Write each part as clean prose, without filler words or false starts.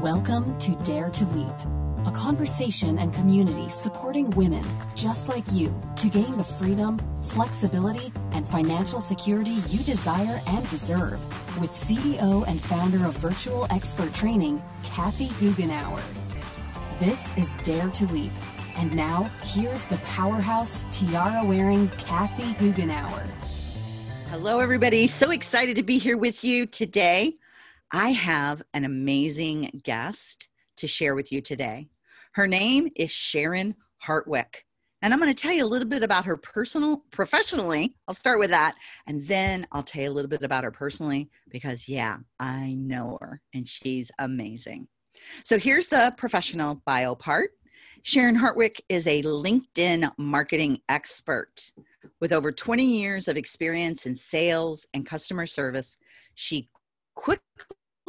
Welcome to Dare to Leap, a conversation and community supporting women just like you to gain the freedom, flexibility, and financial security you desire and deserve with CEO and founder of Virtual Expert Training, Kathy Goughenour. This is Dare to Leap, and now here's the powerhouse tiara-wearing Kathy Goughenour. Hello, everybody. So excited to be here with you today. I have an amazing guest to share with you today. Her name is Sharon Hartwick, and I'm going to tell you a little bit about her professionally. I'll start with that, and then I'll tell you a little bit about her personally because, yeah, I know her, and she's amazing. So here's the professional bio part. Sharon Hartwick is a LinkedIn marketing expert. With over 20 years of experience in sales and customer service, she quickly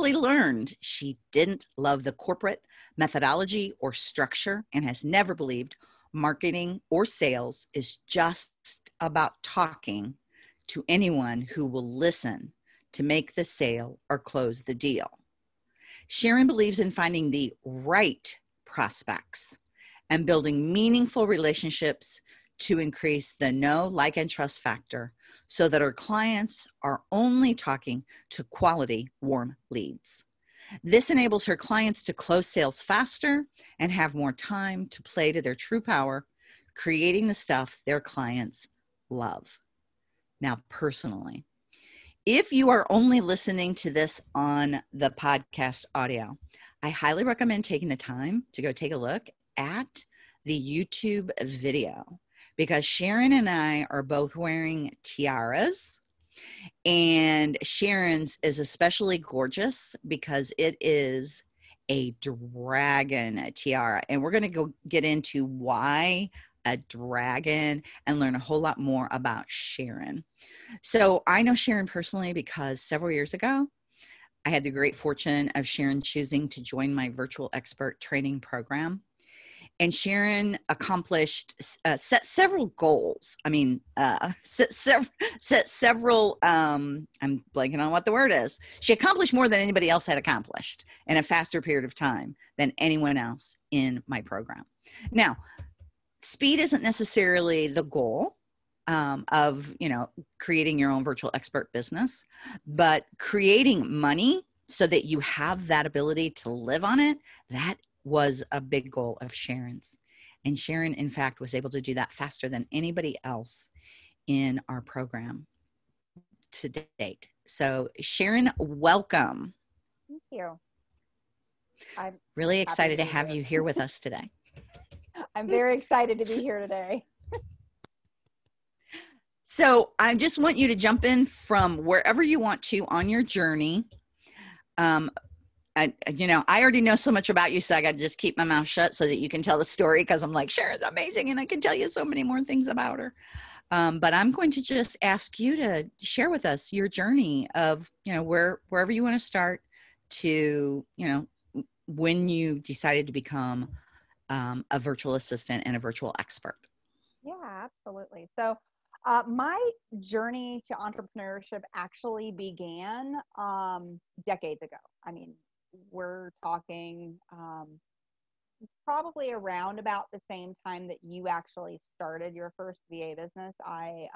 learned she didn't love the corporate methodology or structure and has never believed marketing or sales is just about talking to anyone who will listen to make the sale or close the deal. Sharon believes in finding the right prospects and building meaningful relationships to increase the know, like, and trust factor so that our clients are only talking to quality, warm leads. This enables her clients to close sales faster and have more time to play to their true power, creating the stuff their clients love. Now, personally, if you are only listening to this on the podcast audio, I highly recommend taking the time to go take a look at the YouTube video, because Sharon and I are both wearing tiaras, and Sharon's is especially gorgeous because it is a dragon tiara. And we're going to go get into why a dragon and learn a whole lot more about Sharon. So I know Sharon personally because several years ago, I had the great fortune of Sharon choosing to join my virtual expert training program. And Sharon accomplished, She accomplished more than anybody else had accomplished in a faster period of time than anyone else in my program. Now, speed isn't necessarily the goal of creating your own virtual expert business, but creating money so that you have that ability to live on it, that was a big goal of Sharon's. And Sharon, in fact, was able to do that faster than anybody else in our program to date. So Sharon, welcome. Thank you. I'm really excited to have you here with us today. I'm very excited to be here today. So I just want you to jump in from wherever you want to on your journey. I already know so much about you, so I got to just keep my mouth shut so that you can tell the story, because I'm like, Sharon's amazing, and I can tell you so many more things about her. But I'm going to just ask you to share with us your journey of, wherever you want to start to, when you decided to become a virtual assistant and a virtual expert. Yeah, absolutely. So my journey to entrepreneurship actually began decades ago. We're talking probably around about the same time that you actually started your first VA business. I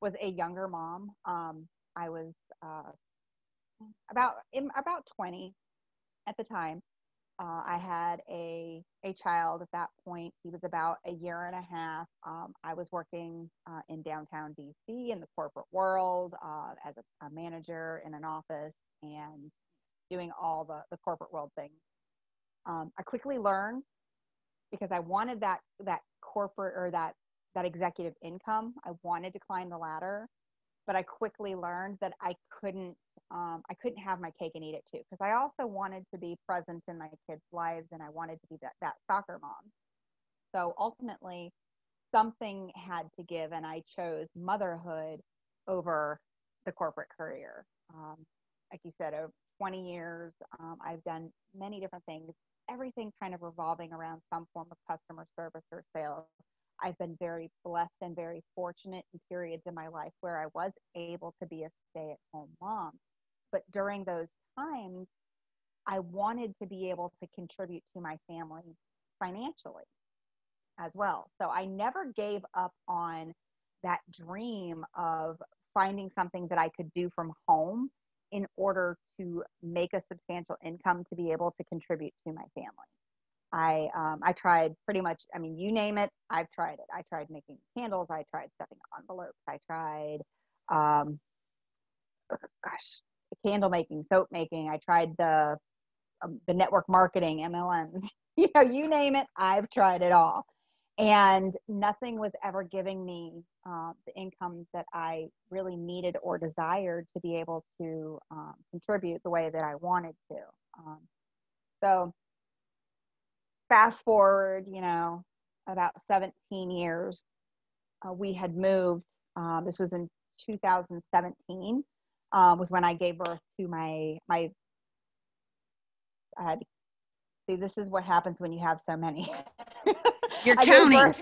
was a younger mom. I was about 20 at the time. I had a child at that point. He was about a year and a half. I was working in downtown DC in the corporate world as a manager in an office and doing all the corporate world things. I quickly learned, because I wanted that corporate or that executive income. I wanted to climb the ladder, but I quickly learned that I couldn't have my cake and eat it too, because I also wanted to be present in my kids' lives, and I wanted to be that soccer mom. So ultimately, something had to give, and I chose motherhood over the corporate career. Like you said, over 20 years, I've done many different things, everything kind of revolving around some form of customer service or sales. I've been very blessed and very fortunate in periods in my life where I was able to be a stay-at-home mom. But during those times, I wanted to be able to contribute to my family financially as well. So I never gave up on that dream of finding something that I could do from home in order to make a substantial income to be able to contribute to my family. I tried pretty much, I mean, you name it, I've tried it. I tried making candles. I tried stuffing envelopes. I tried, candle making, soap making. I tried the network marketing, MLMs, you know, you name it. I've tried it all. And nothing was ever giving me the income that I really needed or desired to be able to contribute the way that I wanted to. So fast forward, you know, about 17 years, we had moved. This was in 2017 was when I gave birth to my. I had, see, this is what happens when you have so many. You're counting.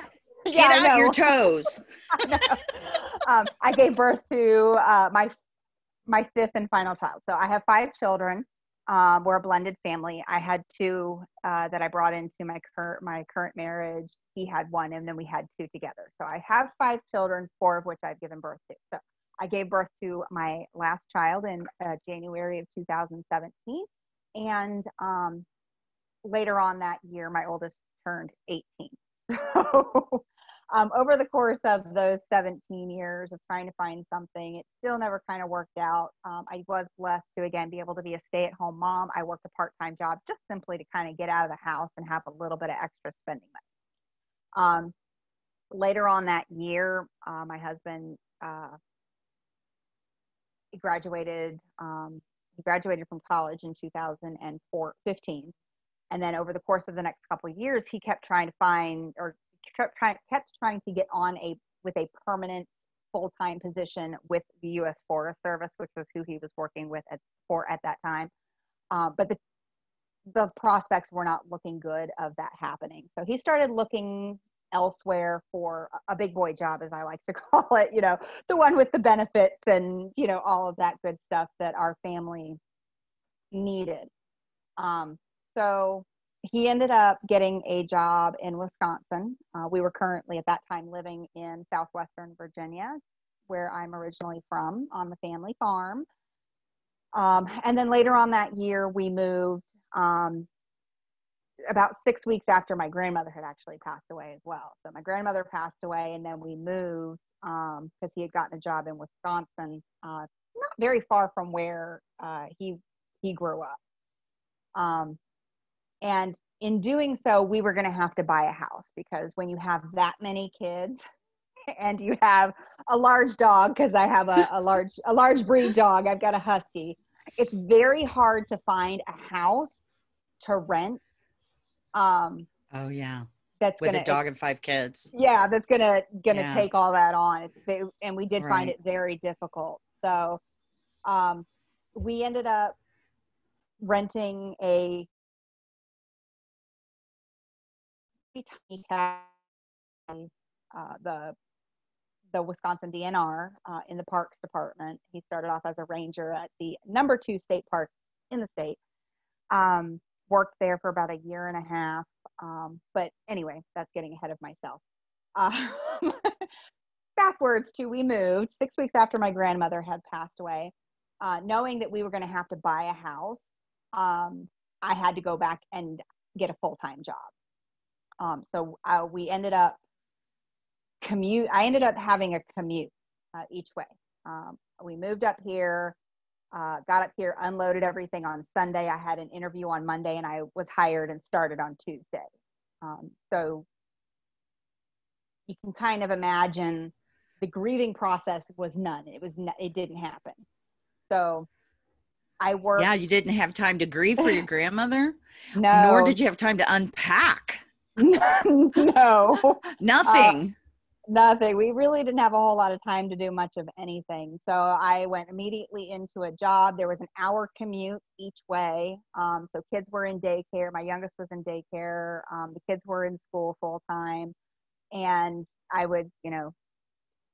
Yeah, get out your toes. I gave birth to my fifth and final child. So I have 5 children. We're a blended family. I had 2 that I brought into my current marriage. He had 1, and then we had 2 together. So I have 5 children, 4 of which I've given birth to. So I gave birth to my last child in January of 2017, and later on that year, my oldest turned 18. So over the course of those 17 years of trying to find something, it still never kind of worked out. I was blessed to, again, be able to be a stay-at-home mom. I worked a part-time job just simply to kind of get out of the house and have a little bit of extra spending money. Later on that year, my husband graduated from college in 2015. And then over the course of the next couple of years, he kept trying to find, or kept trying to get on with a permanent full-time position with the U.S. Forest Service, which was who he was working with at that time. But the prospects were not looking good of that happening. So he started looking elsewhere for a big boy job, as I like to call it, you know, the one with the benefits and, you know, all of that good stuff that our family needed. So he ended up getting a job in Wisconsin. We were currently at that time living in southwestern Virginia, where I'm originally from, on the family farm. And then later on that year, we moved about 6 weeks after my grandmother had actually passed away as well. So my grandmother passed away, and then we moved because he had gotten a job in Wisconsin, not very far from where he grew up. And in doing so, we were going to have to buy a house, because when you have that many kids and you have a large dog, because I have a large breed dog, I've got a husky, it's very hard to find a house to rent. Oh yeah, that's with a dog and 5 kids. Yeah, that's gonna yeah. Take all that on, and we did find it very difficult. So, we ended up renting a tiny cabin in the Wisconsin DNR in the Parks Department. He started off as a ranger at the number 2 state park in the state. Worked there for about a year and a half. But anyway, that's getting ahead of myself. Backwards to, we moved 6 weeks after my grandmother had passed away, knowing that we were going to have to buy a house. I had to go back and get a full-time job. So we ended up having a commute each way. We moved up here. Got up here, unloaded everything on Sunday. I had an interview on Monday, and I was hired and started on Tuesday. So you can kind of imagine the grieving process was none. It didn't happen. So I worked. Yeah, you didn't have time to grieve for your grandmother? No. Nor did you have time to unpack? No. Nothing. Nothing. We really didn't have a whole lot of time to do much of anything. So I went immediately into a job. There was an hour commute each way. So kids were in daycare. My youngest was in daycare. The kids were in school full time. And I would, you know,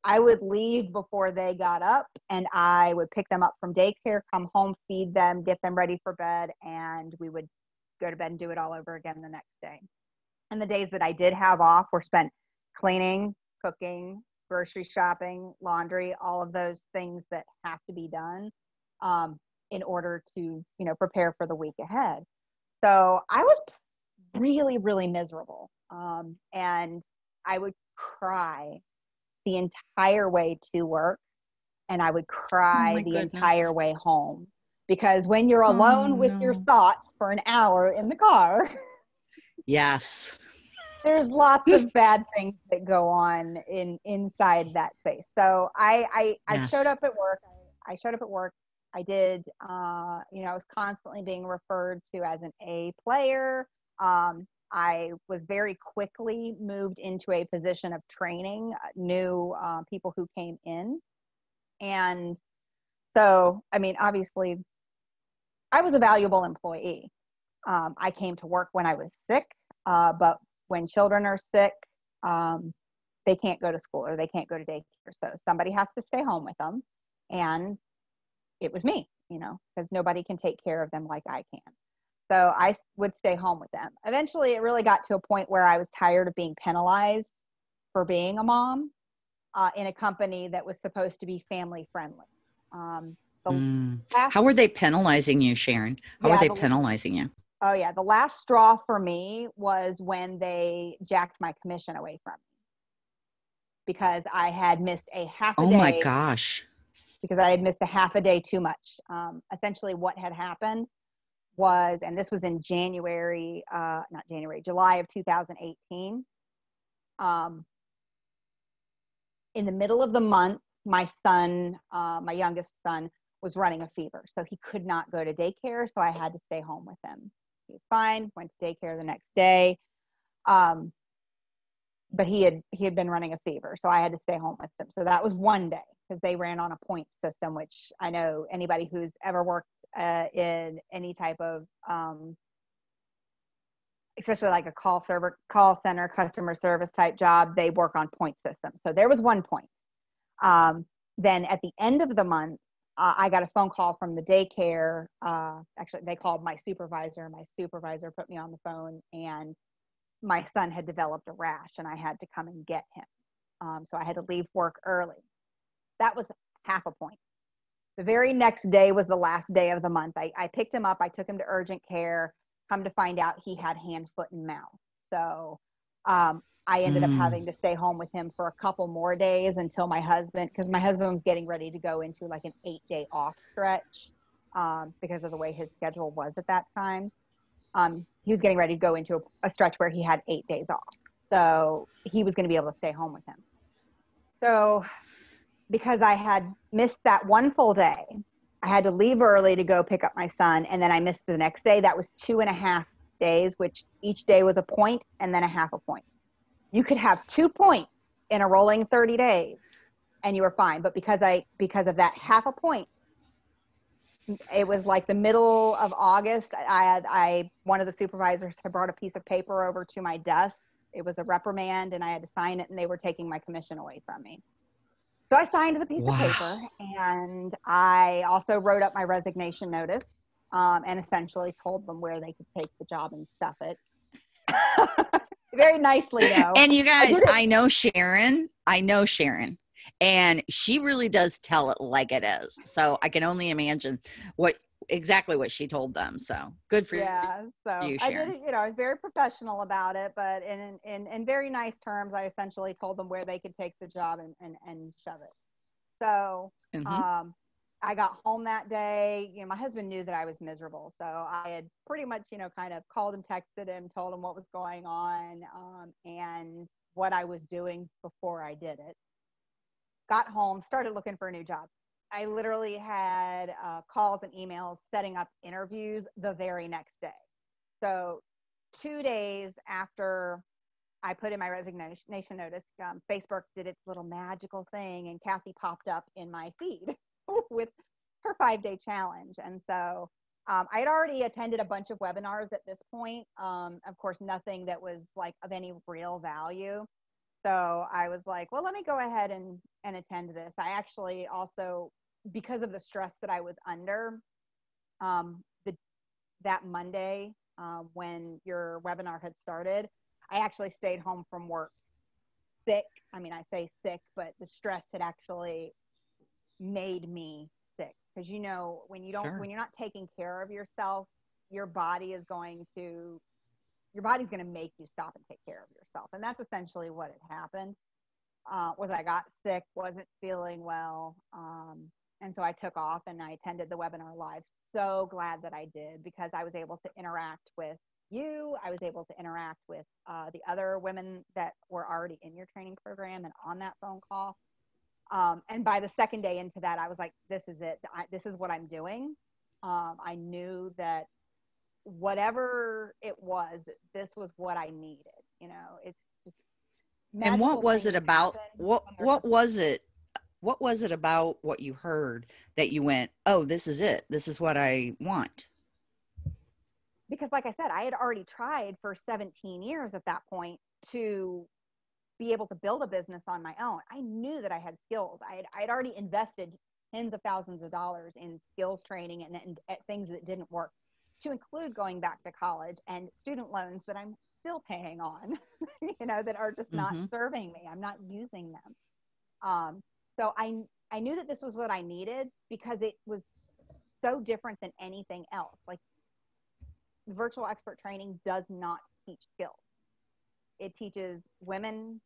I would leave before they got up, and I would pick them up from daycare, come home, feed them, get them ready for bed, and we would go to bed and do it all over again the next day. And the days that I did have off were spent cleaning, cooking, grocery shopping, laundry, all of those things that have to be done in order to, prepare for the week ahead. So I was really, really miserable. And I would cry the entire way to work, and I would cry entire way home, because when you're alone with your thoughts for an hour in the car, yes, there's lots of bad things that go on inside that space. So I showed up at work. I did, I was constantly being referred to as an A player. I was very quickly moved into a position of training new people who came in. And so, obviously I was a valuable employee. I came to work when I was sick, but when children are sick, they can't go to school or they can't go to daycare. So somebody has to stay home with them. And it was me, because nobody can take care of them like I can. So I would stay home with them. Eventually, it really got to a point where I was tired of being penalized for being a mom in a company that was supposed to be family friendly. How were they penalizing you, Sharon? How were they penalizing you? Oh, yeah. The last straw for me was when they jacked my commission away from me because I had missed a half a day. Oh, my gosh. Because I had missed a half a day too much. Essentially, what had happened was, and this was in July of 2018. In the middle of the month, my son, my youngest son, was running a fever. So he could not go to daycare. So I had to stay home with him. He was fine, went to daycare the next day. But he had been running a fever. So I had to stay home with him. So that was one day because they ran on a point system, which I know anybody who's ever worked in any type of, especially like a call center, customer service type job, they work on point systems. So there was one point. Then at the end of the month, I got a phone call from the daycare. Actually, they called my supervisor. My supervisor put me on the phone, and my son had developed a rash, and I had to come and get him. So I had to leave work early. That was half a point. The very next day was the last day of the month. I picked him up. I took him to urgent care. Come to find out, he had hand, foot, and mouth. So I ended up having to stay home with him for a couple more days until my husband was getting ready to go into like an 8-day off stretch because of the way his schedule was at that time. He was getting ready to go into a stretch where he had 8 days off. So he was going to be able to stay home with him. So because I had missed that one full day, I had to leave early to go pick up my son. And then I missed the next day. That was 2.5 days, which each day was a point and then a half a point. You could have 2 points in a rolling 30 days and you were fine. But because of that half a point, it was like the middle of August. One of the supervisors had brought a piece of paper over to my desk. It was a reprimand and I had to sign it, and they were taking my commission away from me. So I signed the piece of paper, and I also wrote up my resignation notice and essentially told them where they could take the job and stuff it. Very nicely, though. And you guys, I know Sharon, and she really does tell it like it is. So I can only imagine exactly what she told them. So good for you. Yeah, so I did it, I was very professional about it, but in very nice terms, I essentially told them where they could take the job and shove it. So I got home that day. My husband knew that I was miserable. So I had pretty much, kind of called him, texted him, told him what was going on and what I was doing before I did it. Got home, started looking for a new job. I literally had calls and emails setting up interviews the very next day. So 2 days after I put in my resignation notice, Facebook did its little magical thing, and Kathy popped up in my feed with her 5-day challenge. And so I had already attended a bunch of webinars at this point. Of course, nothing that was like of any real value. So I was like, well, let me go ahead and attend this. I actually also, because of the stress that I was under, that Monday when your webinar had started, I actually stayed home from work sick. I mean, I say sick, but the stress had actually made me sick. Because, you know, when you don't, sure, when you're not taking care of yourself, your body is going to, your body's going to make you stop and take care of yourself. And that's essentially what had happened, was I got sick, wasn't feeling well. And so I took off and I attended the webinar live. So glad that I did, because I was able to interact with you. I was able to interact with the other women that were already in your training program and on that phone call. And by the second day into that, I was like, this is it. This is what I'm doing. I knew that whatever it was, this was what I needed. You know, it's just magical. And what was it about? What was it about what you heard that you went, oh, this is it. This is what I want. Because like I said, I had already tried for 17 years at that point to be able to build a business on my own. I knew that I had skills. I'd already invested tens of thousands of dollars in skills training and things that didn't work, to include going back to college and student loans that I'm still paying on, you know, that are just not serving me. I'm not using them. So I knew that this was what I needed, because it was so different than anything else. Like, virtual expert training does not teach skills. It teaches women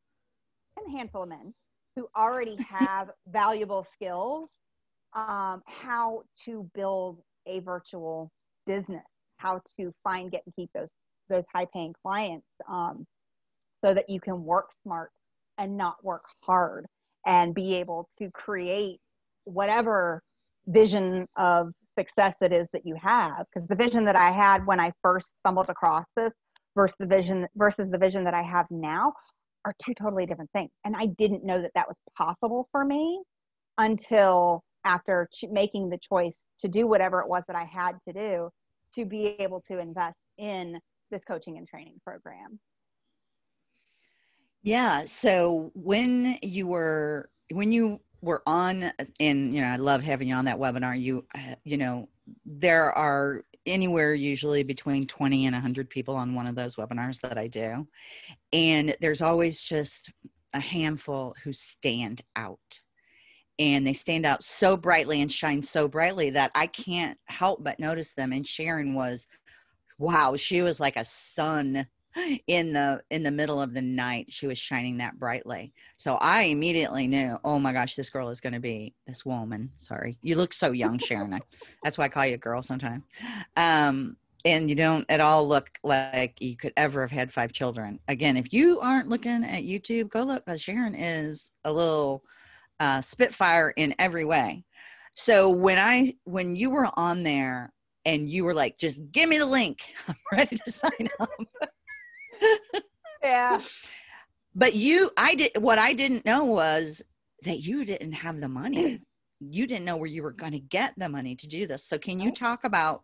and a handful of men who already have valuable skills, how to build a virtual business, how to find, get, and keep those high-paying clients, so that you can work smart and not work hard, and be able to create whatever vision of success it is that you have. Because the vision that I had when I first stumbled across this versus the vision that I have now are two totally different things. And I didn't know that that was possible for me until after making the choice to do whatever it was that I had to do to be able to invest in this coaching and training program. Yeah. So when you were on, and, you know, I love having you on that webinar, you know, there are anywhere usually between 20 and 100 people on one of those webinars that I do. And there's always just a handful who stand out. And they stand out so brightly and shine so brightly that I can't help but notice them. And Sharon was, wow, she was like a sun in the middle of the night. She was shining that brightly. So I immediately knew, oh my gosh, this girl is going to be, this woman. Sorry. You look so young, Sharon. That's why I call you a girl sometimes. And you don't at all look like you could ever have had 5 children. Again, if you aren't looking at YouTube, go look. Sharon is a little spitfire in every way. So when you were on there and you were like, just give me the link, I'm ready to sign up. Yeah. But what I didn't know was that you didn't have the money. You didn't know where you were going to get the money to do this. So can you talk about,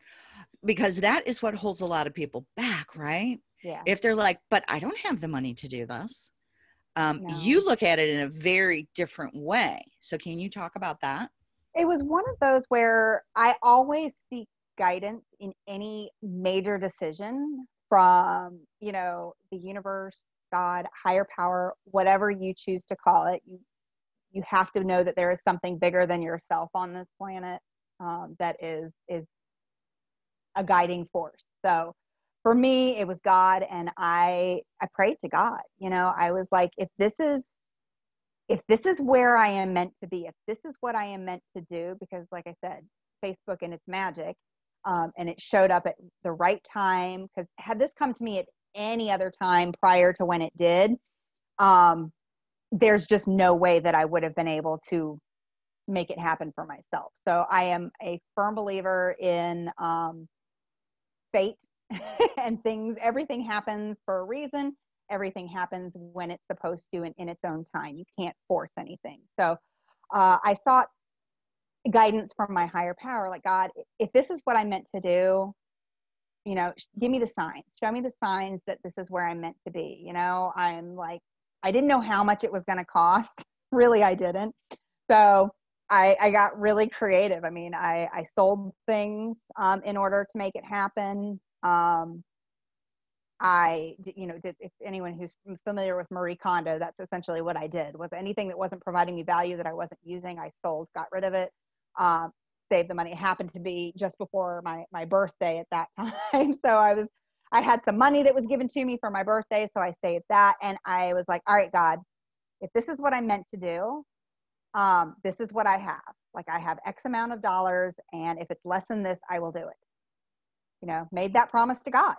because that is what holds a lot of people back, right? Yeah. If they're like, but I don't have the money to do this. No. You look at it in a very different way. So can you talk about that? It was one of those where I always seek guidance in any major decision from, you know, the universe, God, higher power, whatever you choose to call it. You have to know that there is something bigger than yourself on this planet, that is a guiding force. So for me, it was God, and I prayed to God. You know, I was like, if this is where I am meant to be, if this is what I am meant to do, because like I said, Facebook and its magic, and it showed up at the right time. Because had this come to me at any other time prior to when it did, there's just no way that I would have been able to make it happen for myself. So I am a firm believer in fate. And everything happens for a reason. Everything happens when it's supposed to and in its own time. You can't force anything. So I sought guidance from my higher power, like, God, if this is what I'm meant to do, you know, give me the signs, show me the signs that this is where I'm meant to be. You know, I'm like, I didn't know how much it was going to cost. Really, I didn't. So I got really creative. I mean, I sold things in order to make it happen. If anyone who's familiar with Marie Kondo, that's essentially what I did. Was anything that wasn't providing me value that I wasn't using, I sold, got rid of it, saved the money. It happened to be just before my birthday at that time. So I had some money that was given to me for my birthday. So I saved that. And I was like, all right, God, if this is what I'm meant to do, this is what I have. Like, I have X amount of dollars, and if it's less than this, I will do it. You know, made that promise to God.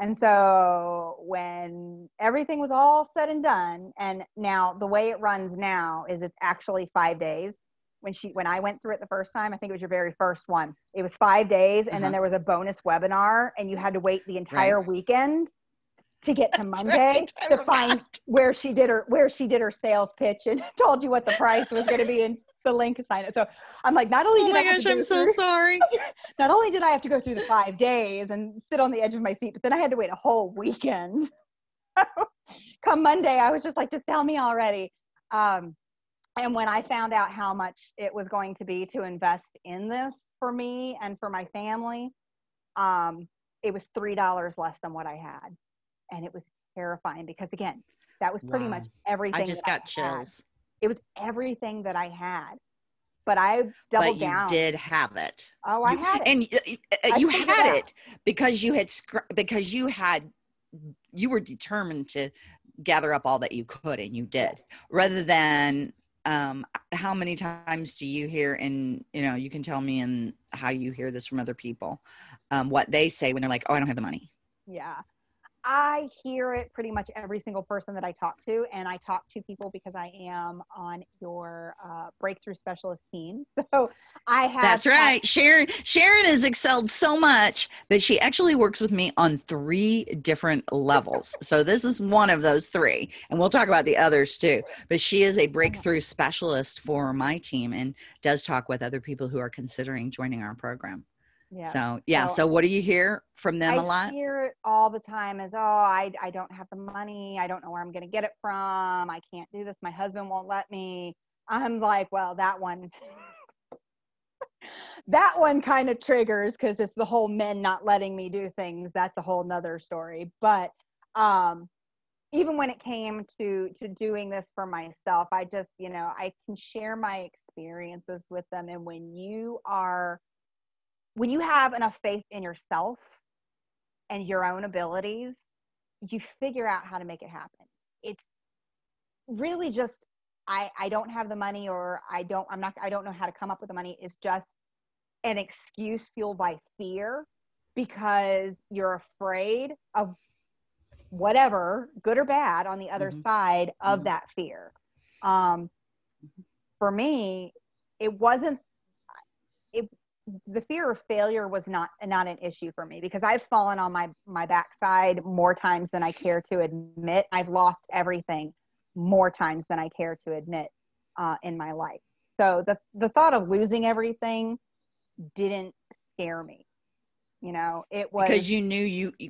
And so when everything was all said and done, and now the way it runs now is it's actually 5 days. When I went through it the first time, I think it was your very first one, it was 5 days. And then there was a bonus webinar, and you had to wait the entire weekend to get to Monday to find where she did her sales pitch and told you what the price was going to be and the link assigned. So I'm like, not only did I have to go through the 5 days and sit on the edge of my seat, but then I had to wait a whole weekend. Come Monday, I was just like, just tell me already. And when I found out how much it was going to be to invest in this for me and for my family, it was $3 less than what I had. And it was terrifying because, again, that was pretty much everything. I just got chills. It was everything that I had. But I doubled down. But you did have it. Oh, I had it. And you had it because you were determined to gather up all that you could, and you did, rather than how many times do you hear, and you know, you can tell me and how you hear this from other people, what they say when they're like, oh, I don't have the money. Yeah. I hear it pretty much every single person that I talk to, and I talk to people because I am on your breakthrough specialist team. So I have. That's right. Sharon has excelled so much that she actually works with me on 3 different levels. So this is one of those 3, and we'll talk about the others too, but she is a breakthrough specialist for my team and does talk with other people who are considering joining our program. Yeah. So, yeah. So what do you hear from them a lot? I hear it all the time is, oh, I don't have the money. I don't know where I'm going to get it from. I can't do this. My husband won't let me. I'm like, well, that one kind of triggers, because it's the whole men not letting me do things. That's a whole nother story. But even when it came to doing this for myself, I just, you know, I can share my experiences with them. And when you have enough faith in yourself and your own abilities, you figure out how to make it happen. It's really just, I don't have the money, or I don't know how to come up with the money. It's just an excuse fueled by fear, because you're afraid of whatever, good or bad, on the other side of that fear. For me, the fear of failure was not an issue for me, because I've fallen on my backside more times than I care to admit. I've lost everything more times than I care to admit in my life. So the thought of losing everything didn't scare me. You know, it was because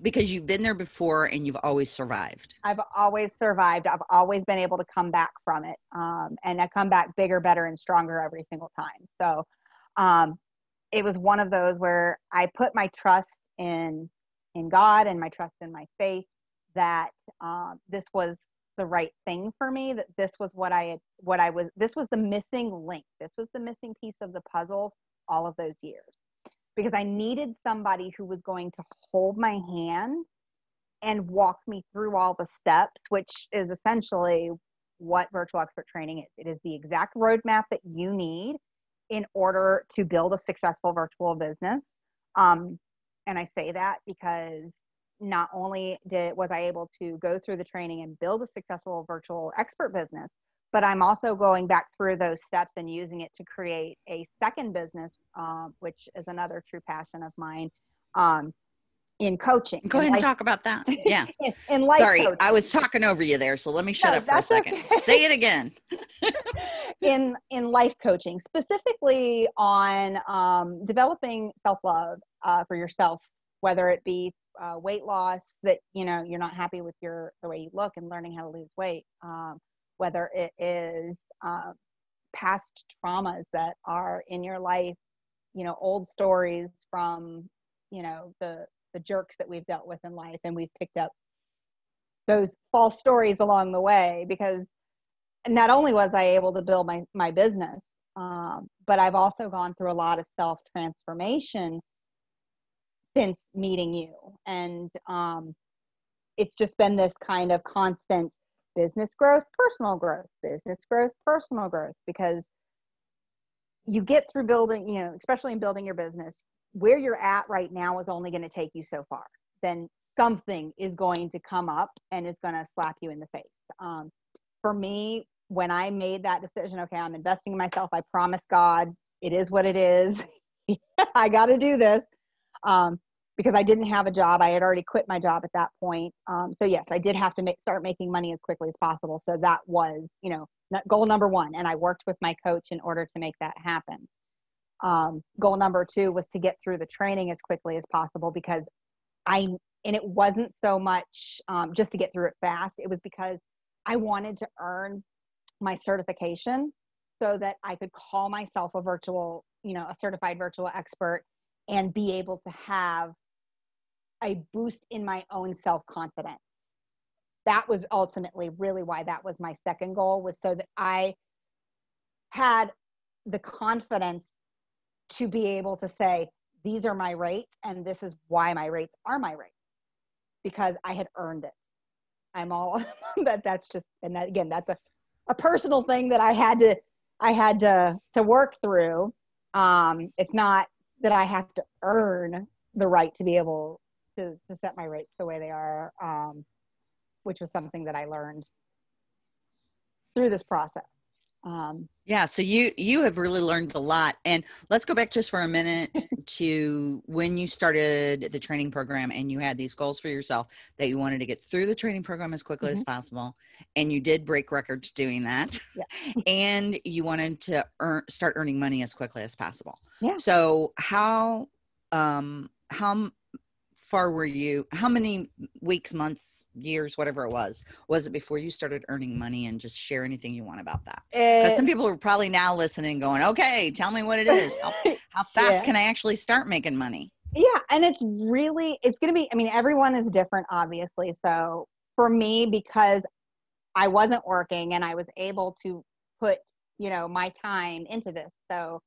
because you've been there before and you've always survived. I've always survived. I've always been able to come back from it. And I come back bigger, better, and stronger every single time. So, it was one of those where I put my trust in God and my trust in my faith that this was the right thing for me, that this was this was the missing link. This was the missing piece of the puzzle all of those years, because I needed somebody who was going to hold my hand and walk me through all the steps, which is essentially what virtual expert training is. It is the exact roadmap that you need in order to build a successful virtual business. And I say that because not only was I able to go through the training and build a successful virtual expert business, but I'm also going back through those steps and using it to create a second business, which is another true passion of mine, in coaching. Go ahead and talk about that. Yeah. Sorry, coaching. I was talking over you there, so let me shut up for a second. Okay. Say it again. In life coaching, specifically on developing self-love for yourself, whether it be weight loss, that, you know, you're not happy with the way you look, and learning how to lose weight, whether it is past traumas that are in your life, you know, old stories from, you know, the jerks that we've dealt with in life, and we've picked up those false stories along the way, because not only was I able to build my business, but I've also gone through a lot of self-transformation since meeting you. And it's just been this kind of constant business growth, personal growth, business growth, personal growth, because you get through building, you know, especially in building your business, where you're at right now is only going to take you so far. Then something is going to come up and it's going to slap you in the face. For me, when I made that decision, okay, I'm investing in myself. I promise God, it is what it is. I got to do this. Because I didn't have a job. I had already quit my job at that point. So yes, I did have to start making money as quickly as possible. So that was, you know, goal number one. And I worked with my coach in order to make that happen. Goal number two was to get through the training as quickly as possible, because and it wasn't so much just to get through it fast. It was because I wanted to earn my certification so that I could call myself a virtual, you know, a certified virtual expert, and be able to have a boost in my own self-confidence. That was ultimately really why that was my second goal, was so that I had the confidence to be able to say, these are my rates, and this is why my rates are my rates, because I had earned it. I'm all, that's just, and that, again, that's a personal thing that I had to work through. It's not that I have to earn the right to be able to set my rates the way they are, which was something that I learned through this process. Yeah. So you have really learned a lot, and let's go back just for a minute to when you started the training program, and you had these goals for yourself that you wanted to get through the training program as quickly as possible. And you did break records doing that. Yeah. And you wanted to start earning money as quickly as possible. Yeah. So how far were you? How many weeks, months, years, whatever it was it before you started earning money? And just share anything you want about that, because some people are probably now listening going, okay, tell me what it is. How fast can I actually start making money? Yeah. And it's going to be, I mean, everyone is different, obviously. So for me, because I wasn't working and I was able to put, you know, my time into this. So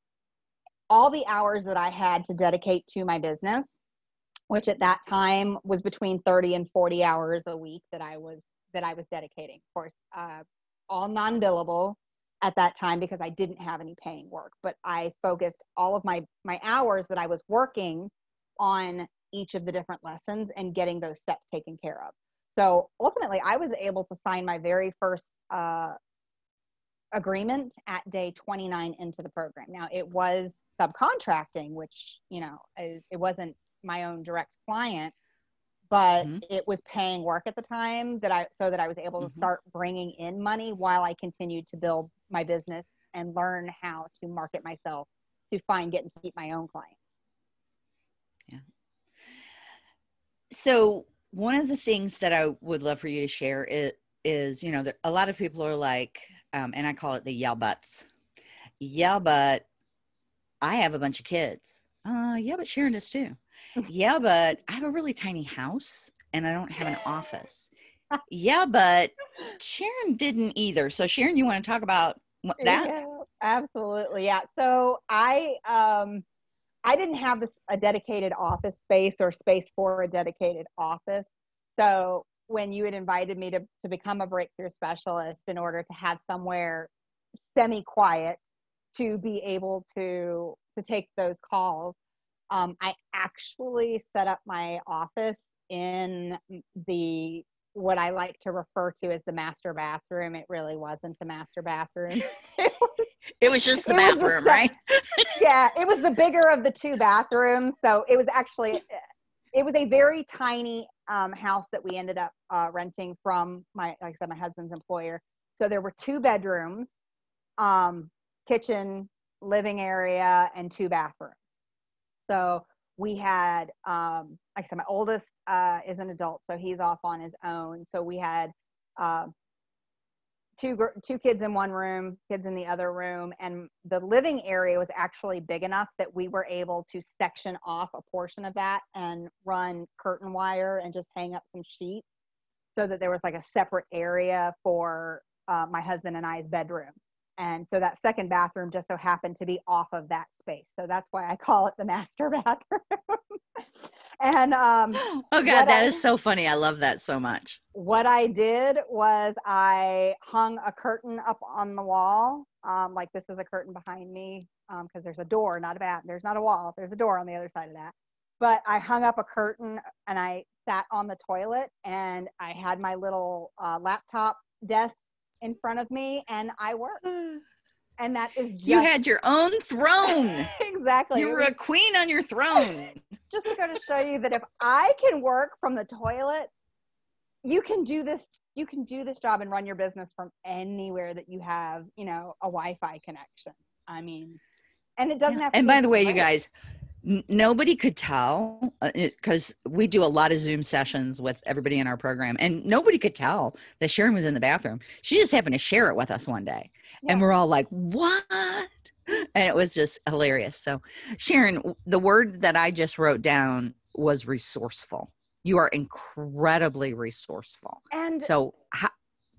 all the hours that I had to dedicate to my business, which at that time was between 30 and 40 hours a week that I was dedicating. Of course, all non-billable at that time, because I didn't have any paying work, but I focused all of my hours that I was working on each of the different lessons and getting those steps taken care of. So ultimately I was able to sign my very first agreement at day 29 into the program. Now, it was subcontracting, which, you know, it wasn't my own direct client, but it was paying work at the time so that I was able to start bringing in money while I continued to build my business and learn how to market myself to get and keep my own clients. Yeah. So one of the things that I would love for you to share is you know, that a lot of people are like, and I call it the yeah, buts. Yeah, but I have a bunch of kids. Yeah, but Sharon does too. Yeah, but I have a really tiny house and I don't have an office. Yeah, but Sharon didn't either. So Sharon, you want to talk about that? Yeah, absolutely. Yeah. So I didn't have a dedicated office space or space for a dedicated office. So when you had invited me to become a breakthrough specialist in order to have somewhere semi-quiet to be able to take those calls, I actually set up my office in what I like to refer to as the master bathroom. It really wasn't the master bathroom. It was just the bathroom, right? Yeah, it was the bigger of the two bathrooms. So it was a very tiny house that we ended up renting from my husband's employer. So there were two bedrooms, kitchen, living area, and two bathrooms. So we had, like I said, my oldest is an adult, so he's off on his own. So we had two kids in one room, kids in the other room, and the living area was actually big enough that we were able to section off a portion of that and run curtain wire and just hang up some sheets so that there was like a separate area for my husband and I's bedroom. And so that second bathroom just so happened to be off of that space. So that's why I call it the master bathroom. And oh God, that is so funny. I love that so much. What I did was I hung a curtain up on the wall. Like this is a curtain behind me because there's a door, not a bath. There's not a wall. There's a door on the other side of that. But I hung up a curtain and I sat on the toilet and I had my little laptop desk in front of me and I worked. And that is just... You had your own throne. Exactly. You were a queen on your throne. Just to go to show you that if I can work from the toilet, you can do this job and run your business from anywhere that you have, you know, a Wi-Fi connection. I mean, and it doesn't have to... And by the way, you guys, nobody could tell, because we do a lot of Zoom sessions with everybody in our program, and nobody could tell that Sharon was in the bathroom. She just happened to share it with us one day. Yeah. And we're all like, what? And it was just hilarious. So Sharon, the word that I just wrote down was resourceful. You are incredibly resourceful. And so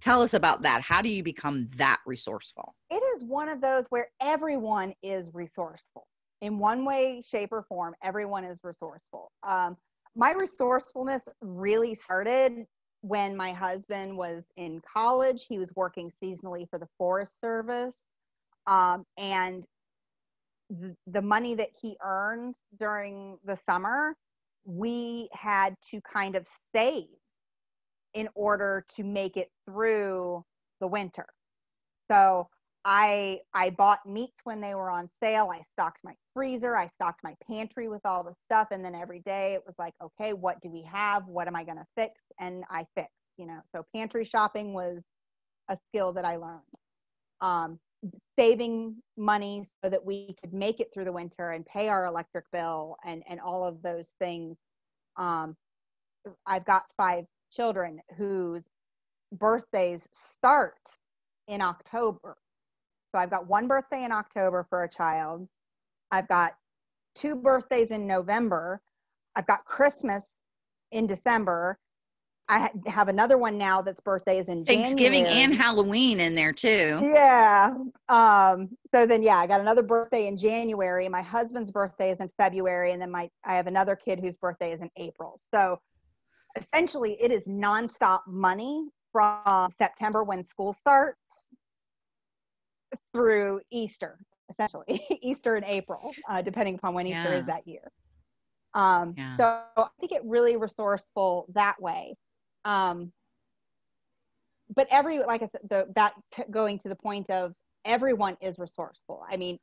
tell us about that. How do you become that resourceful? It is one of those where everyone is resourceful. In one way, shape, or form, everyone is resourceful. My resourcefulness really started when my husband was in college. He was working seasonally for the Forest Service. And the money that he earned during the summer, we had to kind of save in order to make it through the winter. So I bought meats when they were on sale. I stocked my freezer. I stocked my pantry with all the stuff. And then every day it was like, okay, what do we have? What am I going to fix? And I fixed, you know, so pantry shopping was a skill that I learned. Saving money so that we could make it through the winter and pay our electric bill and all of those things. I've got 5 children whose birthdays start in October. So I've got one birthday in October for a child. I've got 2 birthdays in November. I've got Christmas in December. I have another one now that's birthday is in January. Thanksgiving and Halloween in there too. Yeah. So then, yeah, I got another birthday in January. My husband's birthday is in February. And then I have another kid whose birthday is in April. So essentially it is nonstop money from September when school starts through Easter, essentially. Easter and April, depending upon when Easter is that year. So I think it really resourceful that way. But like I said, going to the point of everyone is resourceful. I mean,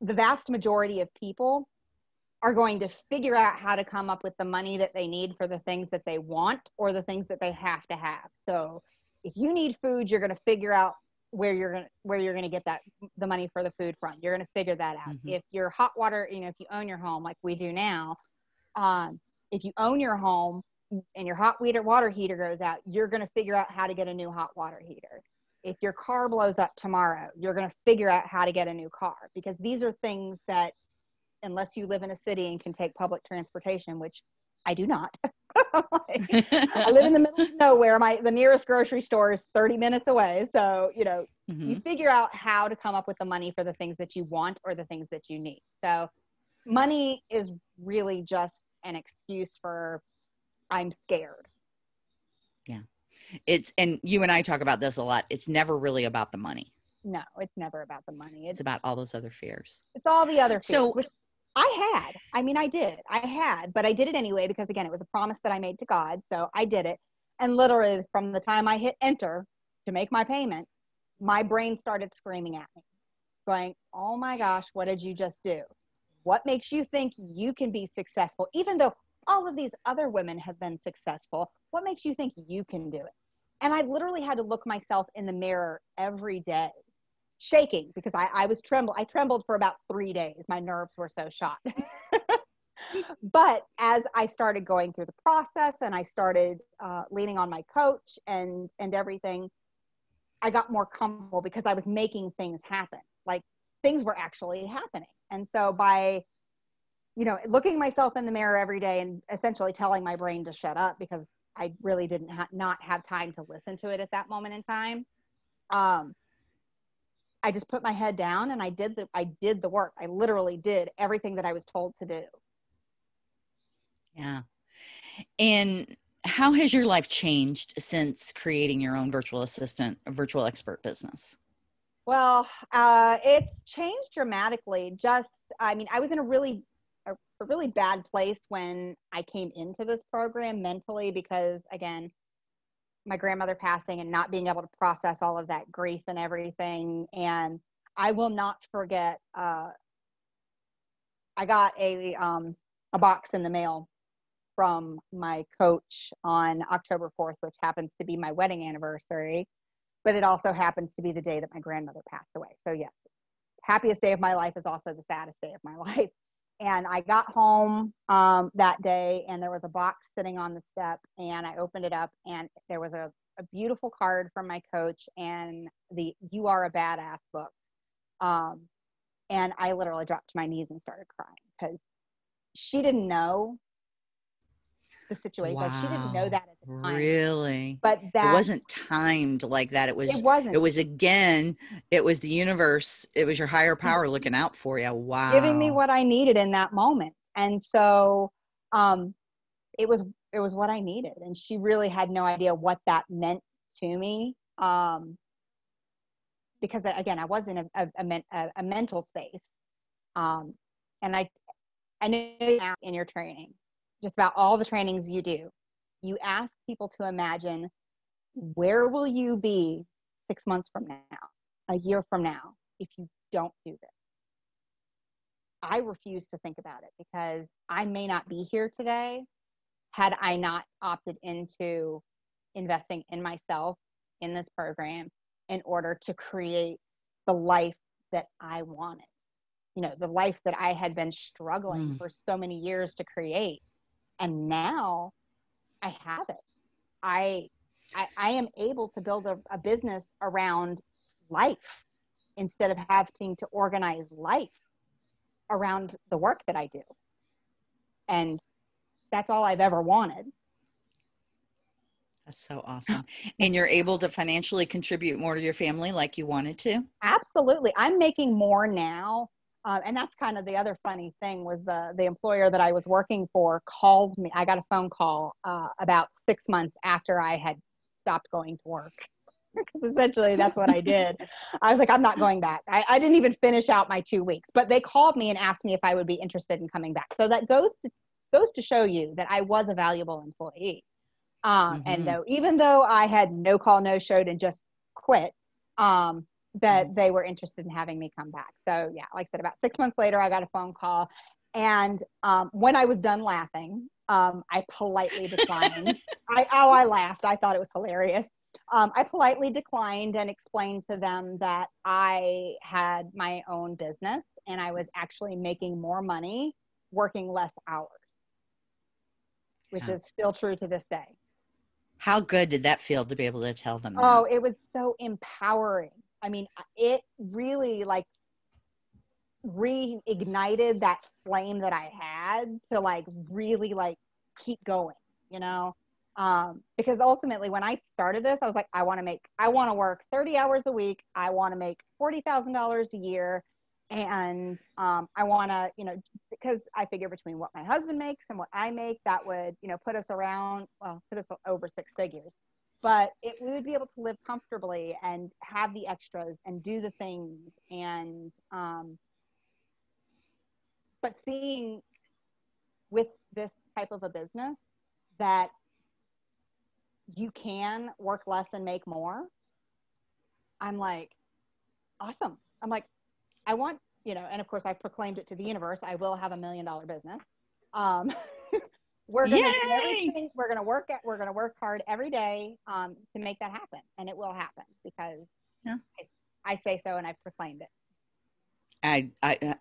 the vast majority of people are going to figure out how to come up with the money that they need for the things that they want or the things that they have to have. So if you need food, you're going to figure out where you're going to get the money for the food from. You're going to figure that out. Mm-hmm. If your hot water, you know, if you own your home like we do now, if you own your home and your hot water heater goes out, you're going to figure out how to get a new hot water heater. If your car blows up tomorrow, you're going to figure out how to get a new car, because these are things that, unless you live in a city and can take public transportation, which I do not. Like, I live in the middle of nowhere. The nearest grocery store is 30 minutes away. So, you know, you figure out how to come up with the money for the things that you want or the things that you need. So money is really just an excuse for I'm scared. Yeah. And you and I talk about this a lot. It's never really about the money. No, it's never about the money. It's about all those other fears. It's all the other fears. So I did it anyway, because again, it was a promise that I made to God. So I did it. And literally from the time I hit enter to make my payment, my brain started screaming at me going, oh my gosh, what did you just do? What makes you think you can be successful? Even though all of these other women have been successful, what makes you think you can do it? And I literally had to look myself in the mirror every day, shaking, because I trembled for about 3 days. My nerves were so shot. But as I started going through the process and I started leaning on my coach and everything, I got more comfortable because I was making things happen. Like things were actually happening. And so by, you know, looking myself in the mirror every day and essentially telling my brain to shut up because I really didn't not have time to listen to it at that moment in time. I just put my head down and I did the work. I literally did everything that I was told to do. Yeah. And how has your life changed since creating your own virtual assistant, a virtual expert business? Well, it's changed dramatically. Just, I mean, I was in a really bad place when I came into this program mentally because, again, my grandmother passing and not being able to process all of that grief and everything. And I will not forget, I got a box in the mail from my coach on October 4th, which happens to be my wedding anniversary, but it also happens to be the day that my grandmother passed away. So yes, happiest day of my life is also the saddest day of my life. And I got home that day and there was a box sitting on the step and I opened it up and there was a beautiful card from my coach and the You Are a Badass book. And I literally dropped to my knees and started crying because she didn't know the situation. Wow. Like she didn't know that at the time. Really? But that it wasn't timed like that. It was the universe. It was your higher power looking out for you. Wow. Giving me what I needed in that moment. And so it was what I needed. And she really had no idea what that meant to me. Because again, I was in a mental space. And I knew in your training, just about all the trainings you do, you ask people to imagine, where will you be 6 months from now, a year from now, if you don't do this? I refuse to think about it because I may not be here today had I not opted into investing in myself in this program in order to create the life that I wanted, you know, the life that I had been struggling for so many years to create. And now I have it. I am able to build a business around life instead of having to organize life around the work that I do. And that's all I've ever wanted. That's so awesome. And you're able to financially contribute more to your family like you wanted to? Absolutely. I'm making more now. And that's kind of the other funny thing was the employer that I was working for called me. I got a phone call about 6 months after I had stopped going to work. Because essentially that's what I did. I was like, I'm not going back. I didn't even finish out my 2 weeks. But they called me and asked me if I would be interested in coming back. So that goes to show you that I was a valuable employee. And though, even though I had no call, no showed and just quit, that they were interested in having me come back. So yeah, like I said, about 6 months later, I got a phone call. And when I was done laughing, I politely declined. I laughed. I thought it was hilarious. I politely declined and explained to them that I had my own business and I was actually making more money working less hours, which is still true to this day. How good did that feel to be able to tell them that? Oh, it was so empowering. I mean, it really like reignited that flame that I had to like really like keep going, you know? Because ultimately when I started this, I was like, I want to work 30 hours a week. I want to make $40,000 a year. And I want to, you know, because I figure between what my husband makes and what I make, that would, you know, put us over six figures. But we would be able to live comfortably and have the extras and do the things. And, but seeing with this type of a business that you can work less and make more, I'm like, awesome. I'm like, I want, you know, and of course I proclaimed it to the universe. I will have $1 million business. We're going to do everything. We're going to work hard every day to make that happen. And it will happen because I say so and I've proclaimed it.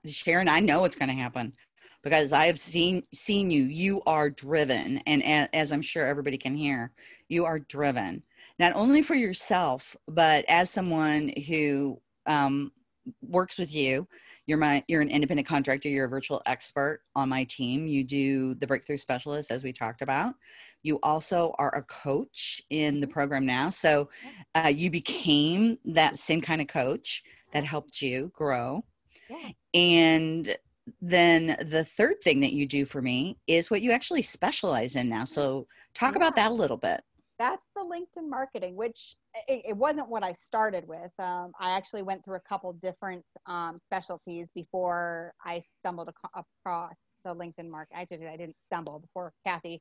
Sharon, I know it's going to happen because I have seen you. You are driven. And as I'm sure everybody can hear, you are driven, not only for yourself, but as someone who works with you. You're an independent contractor. You're a virtual expert on my team. You do the breakthrough specialist, as we talked about. You also are a coach in the program now. So you became that same kind of coach that helped you grow. Yeah. And then the third thing that you do for me is what you actually specialize in now. So talk about that a little bit. That's the LinkedIn marketing, which it wasn't what I started with. I actually went through a couple different specialties before I stumbled across the LinkedIn market. Actually, I didn't stumble before Kathy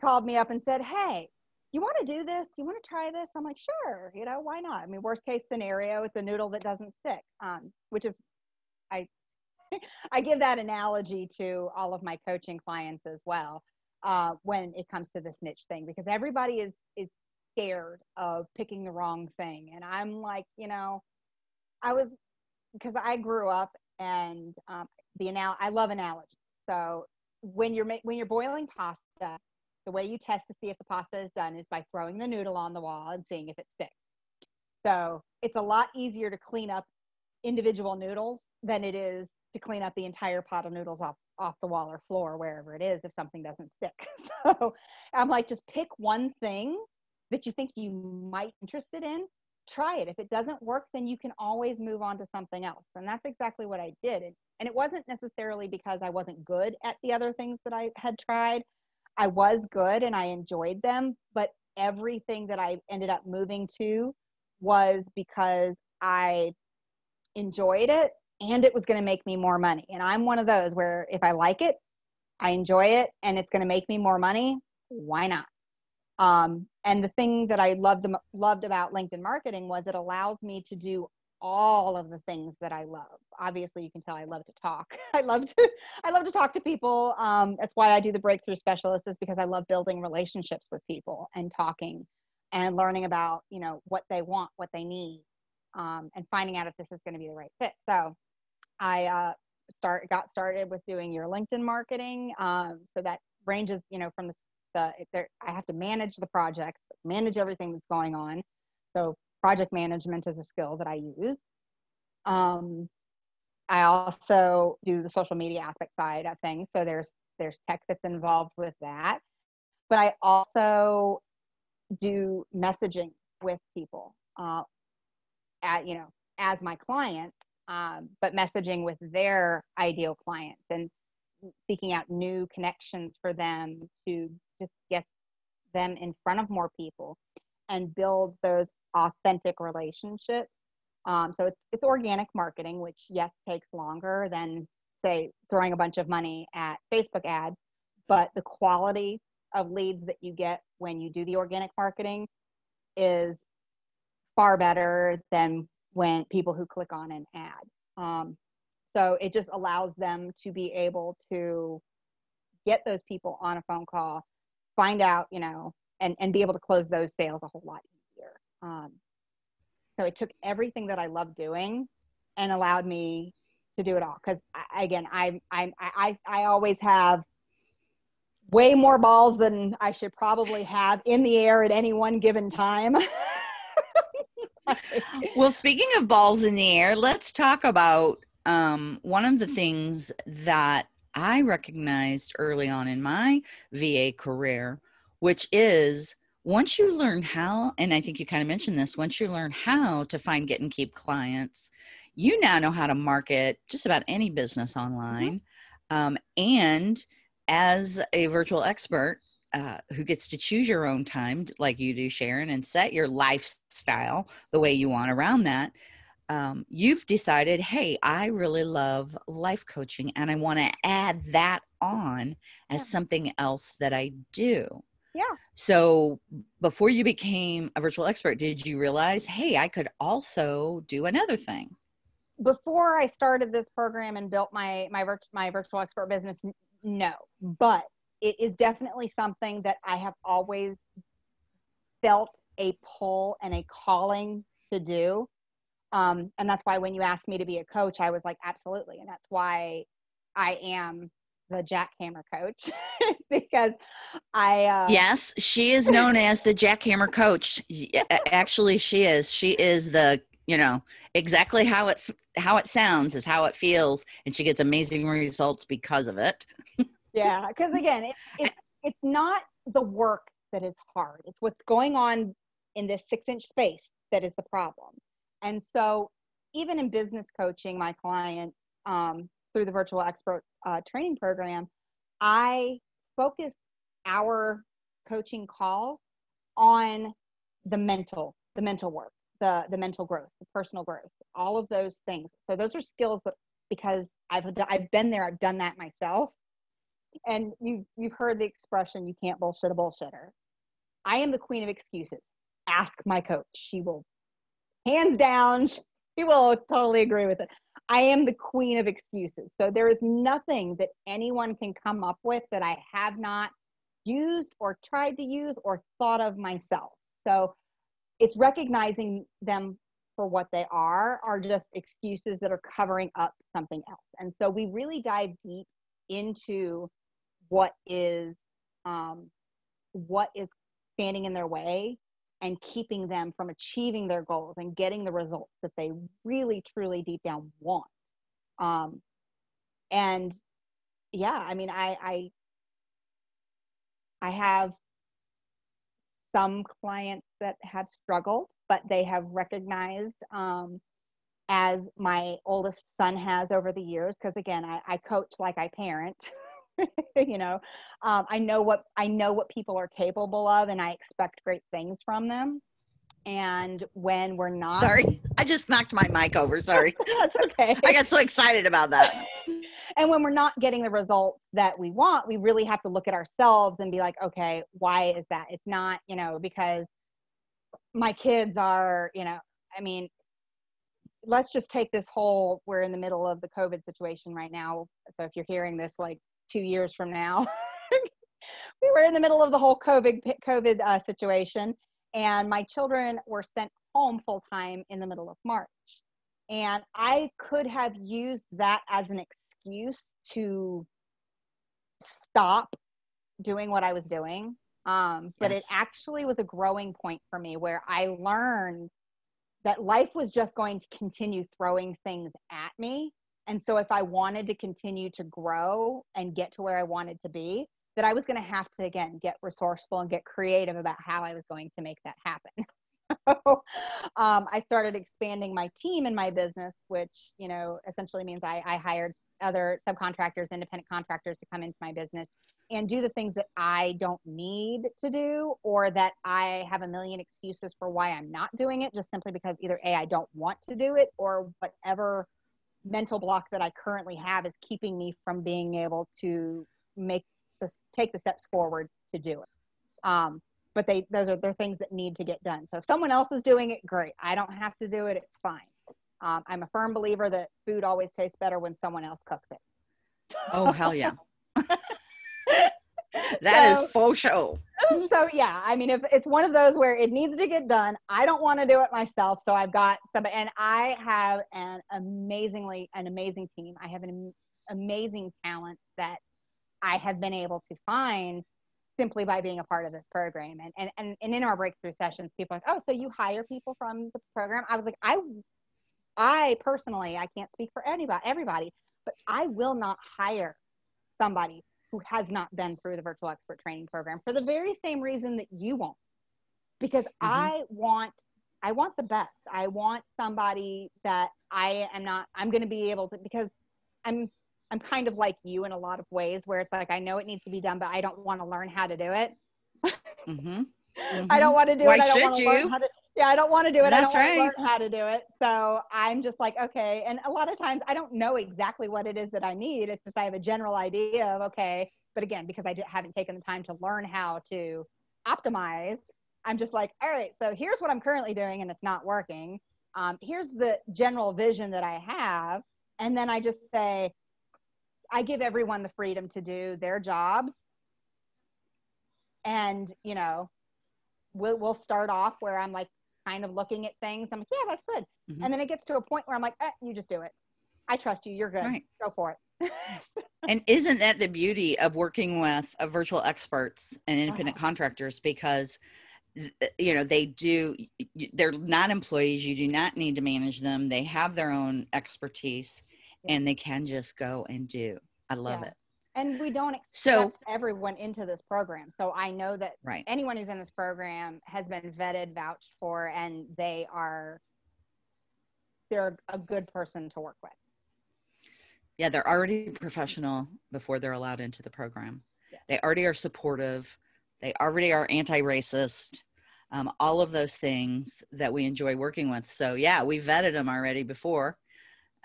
called me up and said, "Hey, you want to do this? You want to try this?" I'm like, "Sure, you know, why not?" I mean, worst case scenario, it's a noodle that doesn't stick, which is, I give that analogy to all of my coaching clients as well. When it comes to this niche thing, because everybody is scared of picking the wrong thing. And I'm like, you know, because I grew up and I love analogy. So when you're boiling pasta, the way you test to see if the pasta is done is by throwing the noodle on the wall and seeing if it sticks. So it's a lot easier to clean up individual noodles than it is to clean up the entire pot of noodles off the wall or floor, wherever it is, if something doesn't stick. So I'm like, just pick one thing that you think you might be interested in, try it. If it doesn't work, then you can always move on to something else. And that's exactly what I did. And it wasn't necessarily because I wasn't good at the other things that I had tried. I was good and I enjoyed them, but everything that I ended up moving to was because I enjoyed it and it was going to make me more money. And I'm one of those where if I like it, I enjoy it, and it's going to make me more money, why not? And the thing that I loved about LinkedIn marketing was it allows me to do all of the things that I love. Obviously, you can tell I love to talk. I love to talk to people. That's why I do the breakthrough specialist, is because I love building relationships with people and talking and learning about, you know, what they want, what they need, and finding out if this is going to be the right fit. So I got started with doing your LinkedIn marketing. So that ranges, you know, from I have to manage the projects, manage everything that's going on. So project management is a skill that I use. I also do the social media aspect side of things. So there's tech that's involved with that. But I also do messaging with people as my clients, but messaging with their ideal clients and seeking out new connections for them to just get them in front of more people and build those authentic relationships. So it's organic marketing, which yes, takes longer than say throwing a bunch of money at Facebook ads, but the quality of leads that you get when you do the organic marketing is far better than when people who click on an ad. So it just allows them to be able to get those people on a phone call, find out, you know, and be able to close those sales a whole lot easier. So it took everything that I love doing and allowed me to do it all. Because I always have way more balls than I should probably have in the air at any one given time. Well, speaking of balls in the air, let's talk about one of the things that I recognized early on in my VA career, which is once you learn how, and I think you kind of mentioned this, once you learn how to find, get, and keep clients, you now know how to market just about any business online. Mm-hmm. And as a virtual expert, who gets to choose your own time like you do, Sharon, and set your lifestyle the way you want around that, you've decided, hey, I really love life coaching and I want to add that on as something else that I do. Yeah. So before you became a virtual expert, did you realize, hey, I could also do another thing? Before I started this program and built my virtual expert business, no, but it is definitely something that I have always felt a pull and a calling to do. And that's why when you asked me to be a coach, I was like, absolutely. And that's why I am the jackhammer coach, because I, yes, she is known as the jackhammer coach. Actually, she is the, you know, exactly how it sounds is how it feels. And she gets amazing results because of it. Yeah. Cause again, it's not the work that is hard. It's what's going on in this 6-inch space that is the problem. And so even in business coaching, my clients, through the virtual expert training program, I focus our coaching calls on the mental work, the mental growth, the personal growth, all of those things. So those are skills that, because I've been there, I've done that myself. And you've heard the expression, you can't bullshit a bullshitter. I am the queen of excuses. Ask my coach. She will, hands down, she will totally agree with it. I am the queen of excuses. So there is nothing that anyone can come up with that I have not used or tried to use or thought of myself. So it's recognizing them for what they are just excuses that are covering up something else. And so we really dive deep into what is standing in their way and keeping them from achieving their goals and getting the results that they really, truly deep down want. And yeah, I mean, I have some clients that have struggled, but they have recognized, as my oldest son has over the years, because again, I coach like I parent. You know, I know what people are capable of, and I expect great things from them. And when we're not, sorry, I just knocked my mic over. Sorry. That's okay. I got so excited about that. And when we're not getting the results that we want, we really have to look at ourselves and be like, okay, why is that? It's not, you know, because my kids are, you know, I mean, let's just take this whole, we're in the middle of the COVID situation right now. So if you're hearing this, like, 2 years from now, we were in the middle of the whole COVID situation, and my children were sent home full time in the middle of March. And I could have used that as an excuse to stop doing what I was doing, but yes, it actually was a growing point for me where I learned that life was just going to continue throwing things at me. And so if I wanted to continue to grow and get to where I wanted to be, that I was going to have to, again, get resourceful and get creative about how I was going to make that happen. So, I started expanding my team in my business, which, you know, essentially means I hired other subcontractors, independent contractors to come into my business and do the things that I don't need to do, or that I have a million excuses for why I'm not doing it, just simply because either A, I don't want to do it, or whatever mental block that I currently have is keeping me from being able to take the steps forward to do it. But they're things that need to get done. So if someone else is doing it, great. I don't have to do it. It's fine. I'm a firm believer that food always tastes better when someone else cooks it. Oh, hell yeah. That is for sure. So yeah, I mean, if it's one of those where it needs to get done, I don't want to do it myself. So I've got somebody, and I have an amazing team. I have an amazing talent that I have been able to find simply by being a part of this program. And in our breakthrough sessions, people are like, oh, so you hire people from the program? I was like, I personally, I can't speak for everybody, but I will not hire somebody who has not been through the virtual expert training program, for the very same reason that you won't, because I want the best. I want somebody that I'm going to be able to, because I'm kind of like you in a lot of ways where it's like, I know it needs to be done, but I don't want to learn how to do it. I don't want to do it. I don't want to learn how to, yeah, I don't want to do it. That's I don't right. want to learn how to do it. So I'm just like, okay. And a lot of times I don't know exactly what it is that I need. It's just, I have a general idea of, okay. But again, because I haven't taken the time to learn how to optimize, I'm just like, all right, so here's what I'm currently doing and it's not working. Here's the general vision that I have. And then I just say, I give everyone the freedom to do their jobs. And, you know, we'll start off where I'm like, kind of looking at things. I'm like, yeah, that's good. Mm-hmm. And then it gets to a point where I'm like, you just do it. I trust you. You're good. Right. Go for it. And isn't that the beauty of working with virtual experts and independent contractors? Because, you know, they're not employees. You do not need to manage them. They have their own expertise and they can just go and do. I love it. And we don't accept everyone into this program. So I know that anyone who's in this program has been vetted, vouched for, and they're a good person to work with. Yeah, they're already professional before they're allowed into the program. Yeah. They already are supportive. They already are anti-racist. All of those things that we enjoy working with. So yeah, we vetted them already before.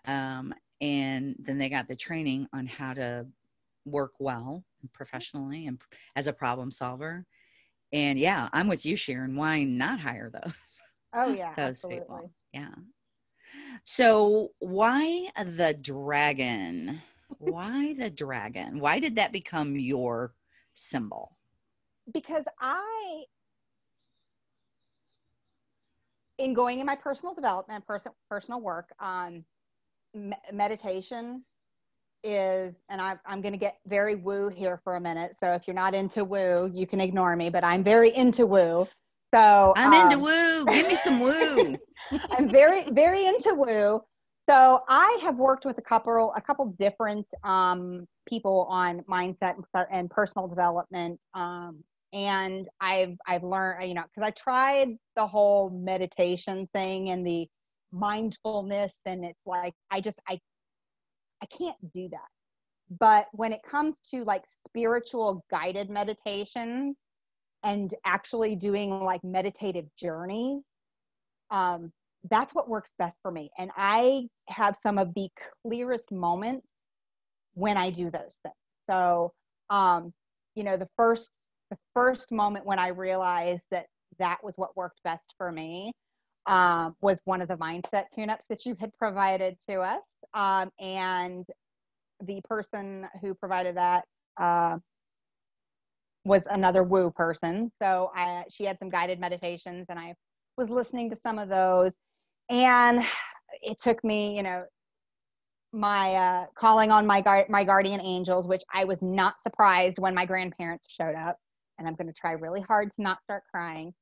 And then they got the training on how to work well professionally and as a problem solver. And yeah, I'm with you, Sharon. Why not hire those? Oh yeah, absolutely. People? Yeah. So why the dragon? Why the dragon? Why did that become your symbol? Because in my personal development, personal work, meditation is, and I'm going to get very woo here for a minute. So if you're not into woo, you can ignore me, but I'm very into woo. So I'm into woo. Give me some woo. I'm very, very into woo. So I have worked with a couple different people on mindset and personal development. And I've learned, you know, because I tried the whole meditation thing and the mindfulness, and it's like, I can't do that. But when it comes to like spiritual guided meditations and actually doing like meditative journeys, that's what works best for me. And I have some of the clearest moments when I do those things. So, you know, the first moment when I realized that was what worked best for me was one of the mindset tune-ups that you had provided to us. And the person who provided that was another woo person. So she had some guided meditations and I was listening to some of those, and it took me, you know, my calling on my guardian angels, which I was not surprised when my grandparents showed up, and I'm going to try really hard to not start crying.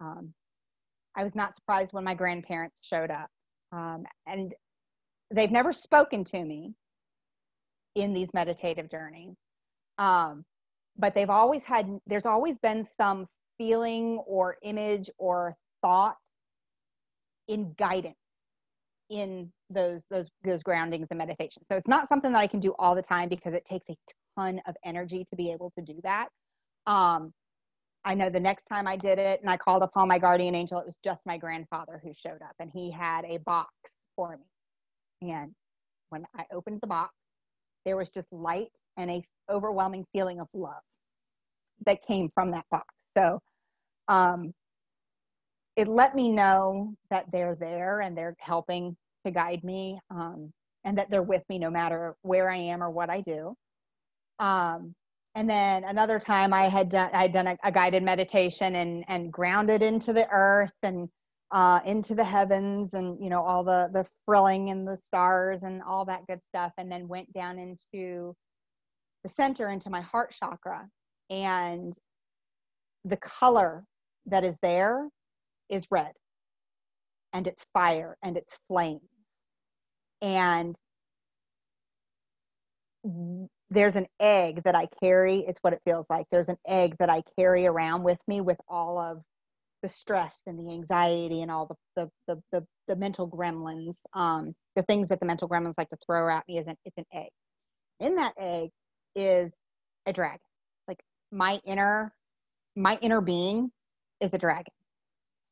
I was not surprised when my grandparents showed up, and they've never spoken to me in these meditative journeys, but there's always been some feeling or image or thought in guidance in those groundings and meditation. So it's not something that I can do all the time because it takes a ton of energy to be able to do that. I know the next time I did it and I called upon my guardian angel, it was just my grandfather who showed up, and he had a box for me. And when I opened the box, there was just light and a overwhelming feeling of love that came from that box. So it let me know that they're there and they're helping to guide me, and that they're with me no matter where I am or what I do. And then another time I had done a guided meditation and grounded into the earth and into the heavens, and, you know, all the frilling and the stars and all that good stuff. And then went down into the center, into my heart chakra, and the color that is there is red, and it's fire and it's flame. And there's an egg that I carry. It's what it feels like. There's an egg that I carry around with me with all of the stress and the anxiety and all the mental gremlins, the things that the mental gremlins like to throw at me. It's an egg. In that egg is a dragon. Like my inner being is a dragon.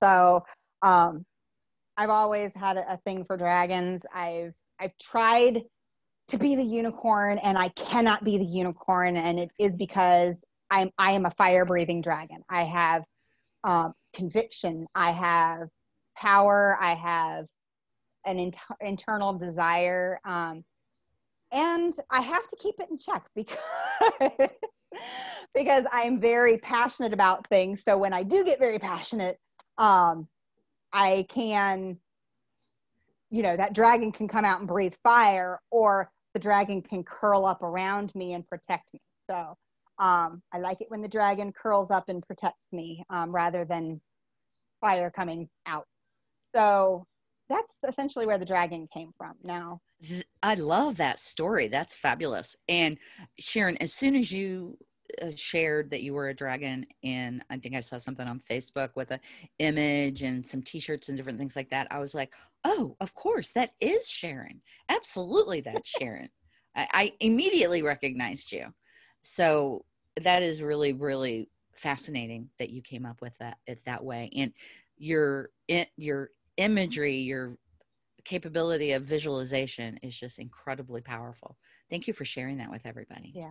So I've always had a thing for dragons. I've tried to be the unicorn, and I cannot be the unicorn, and it is because I am a fire-breathing dragon. I have conviction, I have power, I have an internal desire, and I have to keep it in check because I'm very passionate about things. So when I do get very passionate, I can, you know, that dragon can come out and breathe fire, or the dragon can curl up around me and protect me. So I like it when the dragon curls up and protects me rather than fire coming out. So that's essentially where the dragon came from now. I love that story. That's fabulous. And Sharon, as soon as you shared that you were a dragon, and I think I saw something on Facebook with an image and some t-shirts and different things like that, I was like, oh, of course, that is Sharon. Absolutely, that's Sharon. I immediately recognized you. So that is really, really fascinating that you came up with that it that way. And your imagery, your capability of visualization is just incredibly powerful. Thank you for sharing that with everybody. Yeah.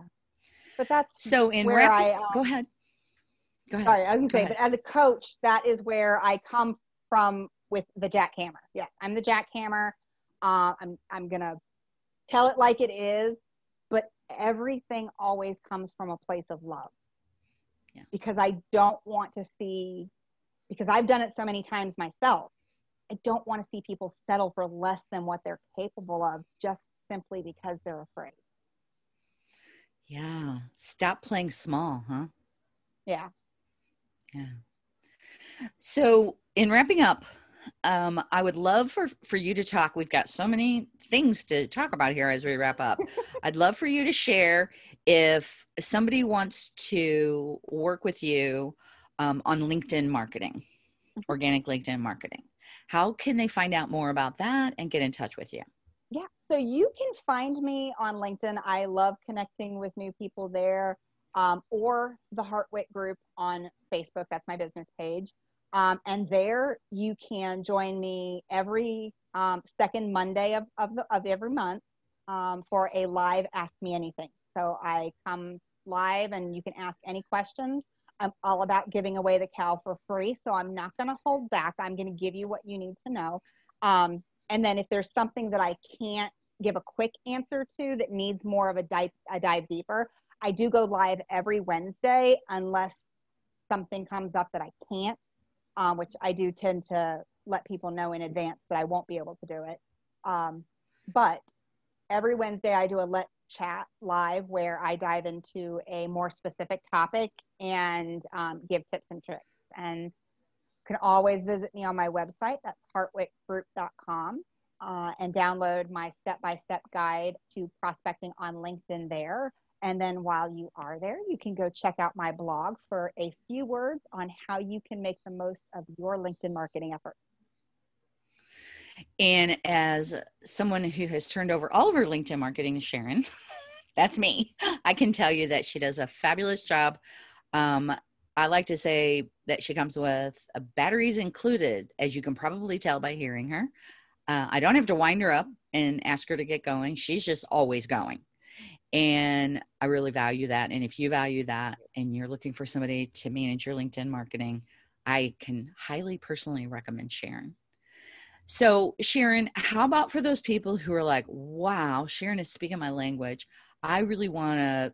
But that's so in where go ahead. Go ahead. Sorry, I was going to say, but as a coach, that is where I come from with the jackhammer. Yes, I'm the jackhammer. I'm going to tell it like it is, but everything always comes from a place of love. Yeah. Because I don't want to see, because I've done it so many times myself, I don't want to see people settle for less than what they're capable of just simply because they're afraid. Yeah. Stop playing small, huh? Yeah. Yeah. So in wrapping up, I would love for you to talk. We've got so many things to talk about here as we wrap up. I'd love for you to share if somebody wants to work with you on LinkedIn marketing, organic LinkedIn marketing. How can they find out more about that and get in touch with you? Yeah, so you can find me on LinkedIn. I love connecting with new people there, or the Hartwick group on Facebook. That's my business page. And there you can join me every second Monday of every month for a live Ask Me Anything. So I come live and you can ask any questions. I'm all about giving away the cow for free, so I'm not going to hold back. I'm going to give you what you need to know. And then if there's something that I can't give a quick answer to that needs more of a dive deeper, I do go live every Wednesday unless something comes up that I can't, which I do tend to let people know in advance that I won't be able to do it. But every Wednesday I do a Let's Chat live where I dive into a more specific topic and give tips and tricks. And you can always visit me on my website, that's hartwickgroup.com, and download my step-by-step guide to prospecting on LinkedIn there. And then while you are there, you can go check out my blog for a few words on how you can make the most of your LinkedIn marketing efforts. And as someone who has turned over all of her LinkedIn marketing to Sharon, that's me, I can tell you that she does a fabulous job. I like to say that she comes with batteries included, as you can probably tell by hearing her. I don't have to wind her up and ask her to get going. She's just always going. And I really value that. And if you value that and you're looking for somebody to manage your LinkedIn marketing, I can highly personally recommend Sharon. So Sharon, how about for those people who are like, wow, Sharon is speaking my language. I really want to,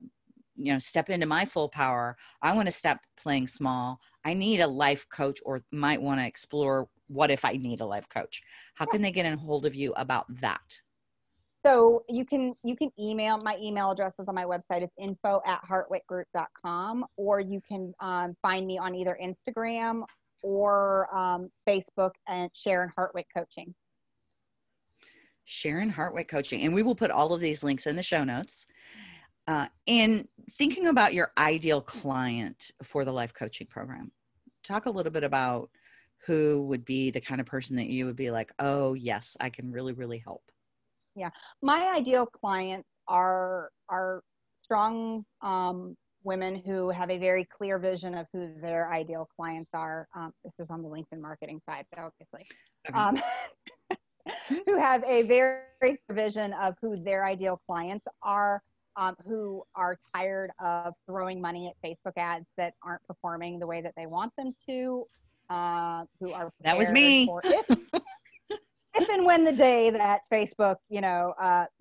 you know, step into my full power. I want to stop playing small. I need a life coach, or might want to explore what if I need a life coach. How can they get in hold of you about that? So you can email, my email address is on my website. It's info@hartwickgroup.com, or you can find me on either Instagram or Facebook and Sharon Hartwick Coaching. Sharon Hartwick Coaching. And we will put all of these links in the show notes. And thinking about your ideal client for the life coaching program, talk a little bit about who would be the kind of person that you would be like, oh yes, I can really, really help. Yeah. My ideal clients are strong, women who have a very clear vision of who their ideal clients are. This is on the LinkedIn marketing side, obviously. Okay. Who have a very clear vision of who their ideal clients are, who are tired of throwing money at Facebook ads that aren't performing the way that they want them to, who are prepared. That was me. For if and when the day that Facebook,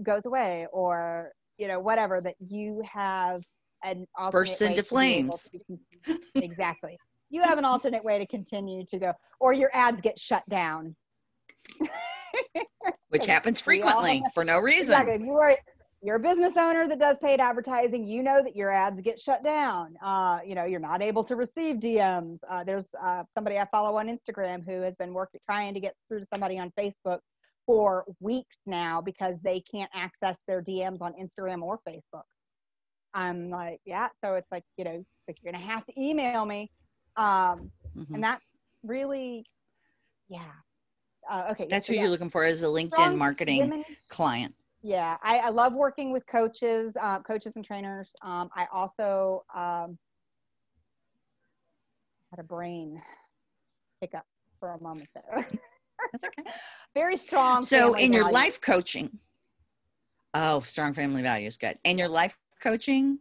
goes away, or, whatever, that you have an alternate way to be able to, exactly. you have an alternate way to continue to go, or your ads get shut down. Which happens frequently for no reason. Exactly. If you're a business owner that does paid advertising, you know that your ads get shut down. You know, you're not able to receive DMs. There's somebody I follow on Instagram who has been trying to get through to somebody on Facebook for weeks now because they can't access their DMs on Instagram or Facebook. I'm like, yeah. So it's like, you know, like you're going to have to email me. And that's really, yeah. Okay. That's who you're looking for, is a LinkedIn marketing client. Yeah. I love working with coaches, and trainers. I also had a brain hiccup for a moment there. That's okay. Very strong. So in your life coaching, strong family values. Good. And your life coaching,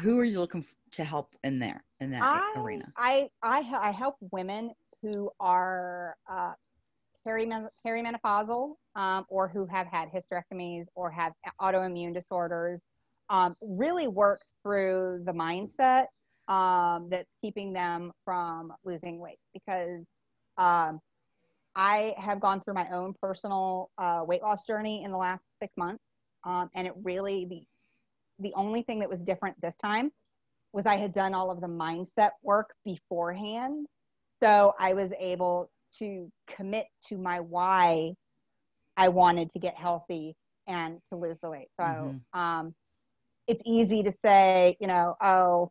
who are you looking to help in there, in that arena? I help women who are perimenopausal, or who have had hysterectomies or have autoimmune disorders, really work through the mindset that's keeping them from losing weight, because I have gone through my own personal weight loss journey in the last 6 months, and it really, the only thing that was different this time was I had done all of the mindset work beforehand. So I was able to commit to my why I wanted to get healthy and to lose the weight. So it's easy to say, you know, oh,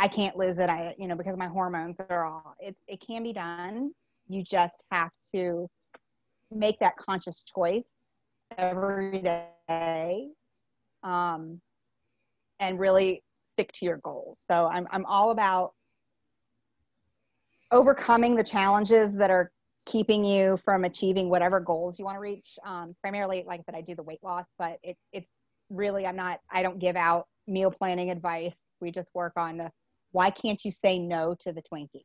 I can't lose it, I, you know, because my hormones are all, it can be done. You just have to make that conscious choice every day, and really stick to your goals. So I'm all about overcoming the challenges that are keeping you from achieving whatever goals you want to reach. Primarily, like I said, I do the weight loss, but it's really, I don't give out meal planning advice. We just work on the, why can't you say no to the Twinkie?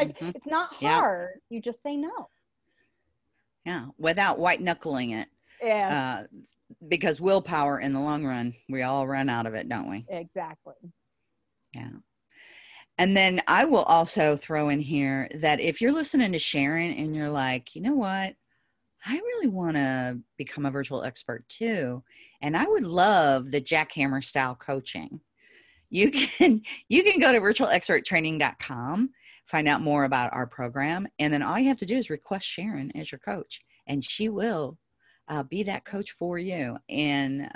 It's not hard. Yeah. You just say no. Yeah. Without white knuckling it. Yeah. Because willpower in the long run, we all run out of it, don't we? Exactly. Yeah. And then I will also throw in here that if you're listening to Sharon and you're like, you know what, I really want to become a virtual expert too, and I would love the jackhammer style coaching, you can go to virtualexperttraining.com, find out more about our program, and then all you have to do is request Sharon as your coach, and she will be that coach for you. And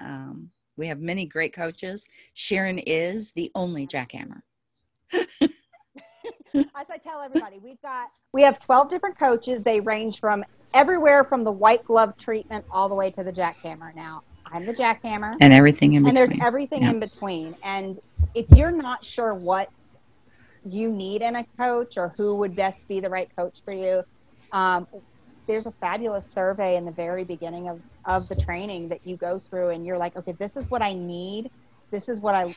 we have many great coaches. Sharon is the only jackhammer. As I tell everybody, we have 12 different coaches. They range from everywhere from the white glove treatment all the way to the jackhammer. Now I'm the jackhammer, and everything in between. And there's everything in between. And if you're not sure what you need in a coach or who would best be the right coach for you, there's a fabulous survey in the very beginning of the training that you go through, and you're like, okay, this is what I need. This is what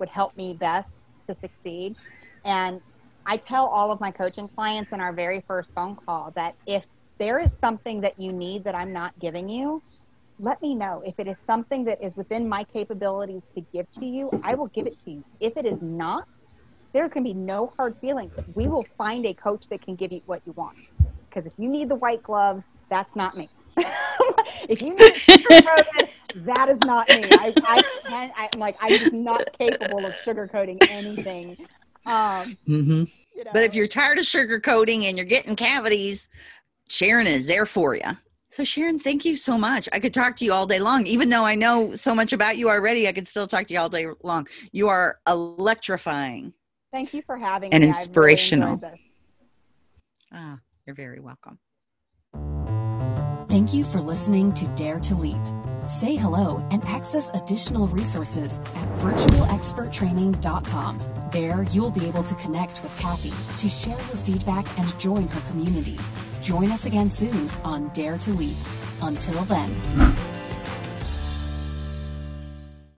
would help me best to succeed. And I tell all of my coaching clients in our very first phone call that if there is something that you need that I'm not giving you, let me know. If it is something that is within my capabilities to give to you, I will give it to you. If it is not, there's going to be no hard feelings. We will find a coach that can give you what you want. Because if you need the white gloves, that's not me. If you need sugarcoated, that is not me. I'm just not capable of sugarcoating anything. You know. But if you're tired of sugarcoating and you're getting cavities, Sharon is there for you. So Sharon, thank you so much. I could talk to you all day long. Even though I know so much about you already, I could still talk to you all day long. You are electrifying. Thank you for having me. And inspirational. Really you're very welcome. Thank you for listening to Dare to Leap. Say hello and access additional resources at virtualexperttraining.com. There, you'll be able to connect with Kathy to share your feedback and join her community. Join us again soon on Dare to Leap. Until then.